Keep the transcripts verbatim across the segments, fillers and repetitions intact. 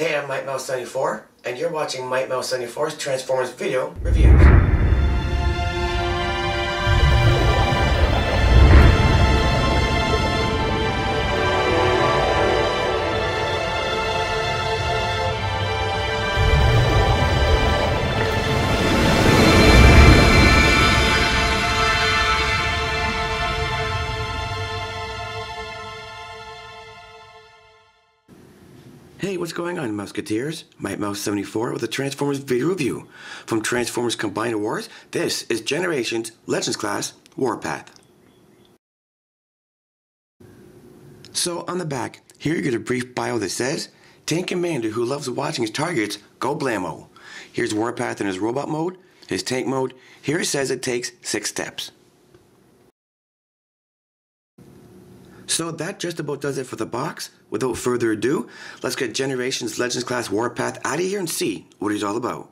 Hey, I'm Might Mouse seventy-four, and you're watching Might Mouse seventy-four's Transformers Video Reviews. Hey, what's going on, Mouseketeers? Might Mouse seventy-four with a Transformers video review. From Transformers Combiner Wars, this is Generations Legends Class, Warpath. So, on the back, here you get a brief bio that says, Tank Commander who loves watching his targets go blammo. Here's Warpath in his robot mode, his tank mode. Here it says it takes six steps. So that just about does it for the box. Without further ado, let's get Generations Legends Class Warpath out of here and see what he's all about.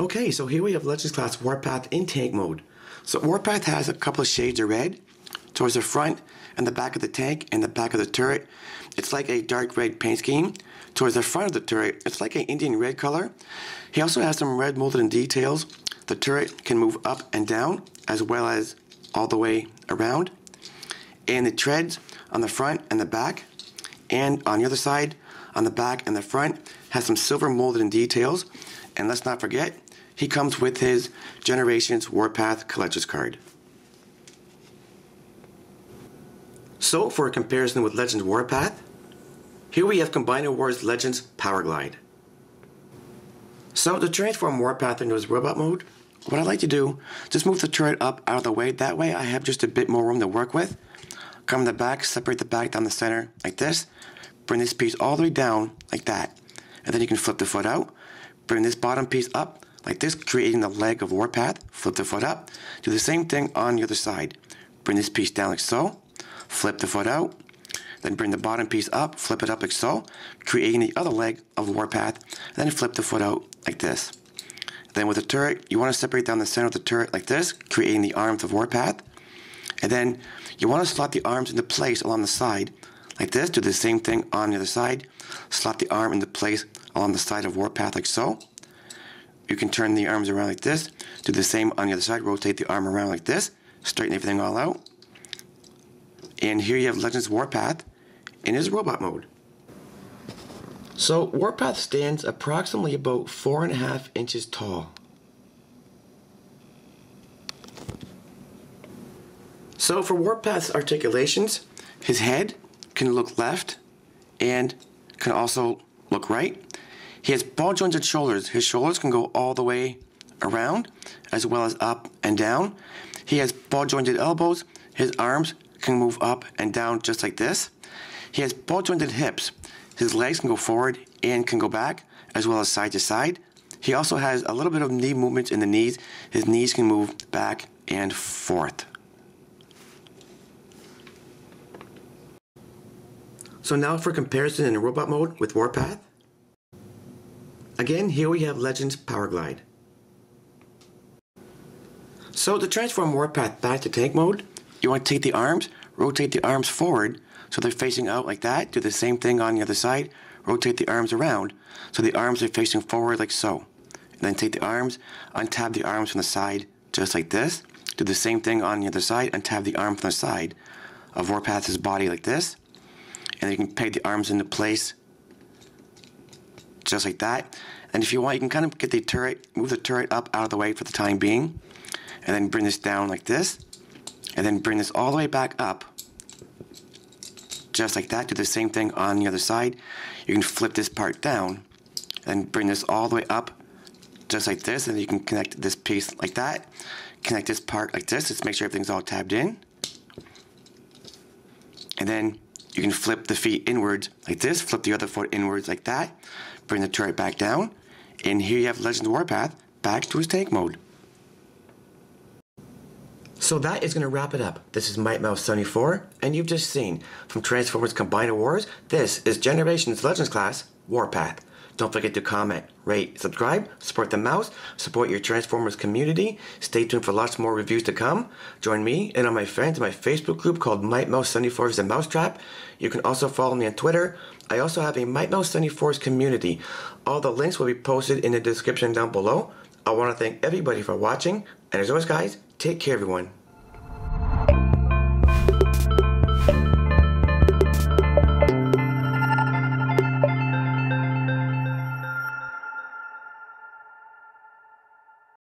Okay, so here we have Legends Class Warpath in tank mode. So Warpath has a couple of shades of red towards the front and the back of the tank and the back of the turret. It's like a dark red paint scheme. Towards the front of the turret, it's like an Indian red color. He also has some red molded in details. The turret can move up and down as well as all the way around. And the treads on the front and the back, and on the other side, on the back and the front, has some silver molded in details. And let's not forget, he comes with his Generations Warpath Collector's Card. So for a comparison with Legends Warpath, here we have Combiner Wars Legends Power Glide. So to transform Warpath into his robot mode, what I like to do, just move the turret up out of the way. That way I have just a bit more room to work with. Come the back, separate the back down the center like this. Bring this piece all the way down like that. And then you can flip the foot out. Bring this bottom piece up like this, creating the leg of Warpath. Flip the foot up. Do the same thing on the other side. Bring this piece down like so. Flip the foot out. Then bring the bottom piece up, flip it up like so, creating the other leg of Warpath. And then flip the foot out like this. Then with the turret, you want to separate down the center of the turret like this, creating the arms of Warpath. And then you want to slot the arms into place along the side like this. Do the same thing on the other side. Slot the arm into place along the side of Warpath like so. You can turn the arms around like this. Do the same on the other side. Rotate the arm around like this. Straighten everything all out. And here you have Legends Warpath in his robot mode. So Warpath stands approximately about four and a half inches tall. So for Warpath's articulations, his head can look left and can also look right. He has ball jointed shoulders. His shoulders can go all the way around as well as up and down. He has ball jointed elbows. His arms can move up and down just like this. He has ball jointed hips. His legs can go forward and can go back, as well as side to side. He also has a little bit of knee movements in the knees. His knees can move back and forth. So now for comparison in robot mode with Warpath. Again, here we have Legends Power Glide. So to transform Warpath back to tank mode, you want to take the arms, rotate the arms forward, so they're facing out like that. Do the same thing on the other side. Rotate the arms around so the arms are facing forward like so. And then take the arms, untab the arms from the side just like this. Do the same thing on the other side. Untab the arm from the side of Warpath's body like this. And you can peg the arms into place just like that. And if you want, you can kind of get the turret, move the turret up out of the way for the time being. And then bring this down like this. And then bring this all the way back up. Just like that. Do the same thing on the other side. You can flip this part down and bring this all the way up just like this, and you can connect this piece like that, connect this part like this. Just make sure everything's all tabbed in, and then you can flip the feet inwards like this, flip the other foot inwards like that, bring the turret back down, and here you have Legends Warpath back to his tank mode. So that is going to wrap it up. This is Might Mouse seventy-four, and you've just seen from Transformers Combiner Wars, this is Generations Legends Class Warpath. Don't forget to comment, rate, subscribe, support the mouse, support your Transformers community. Stay tuned for lots more reviews to come. Join me and all my friends in my Facebook group called Might Mouse seventy-four's The Mousetrap. You can also follow me on Twitter. I also have a Might Mouse seventy-four's community. All the links will be posted in the description down below. I want to thank everybody for watching, and as always guys, take care everyone.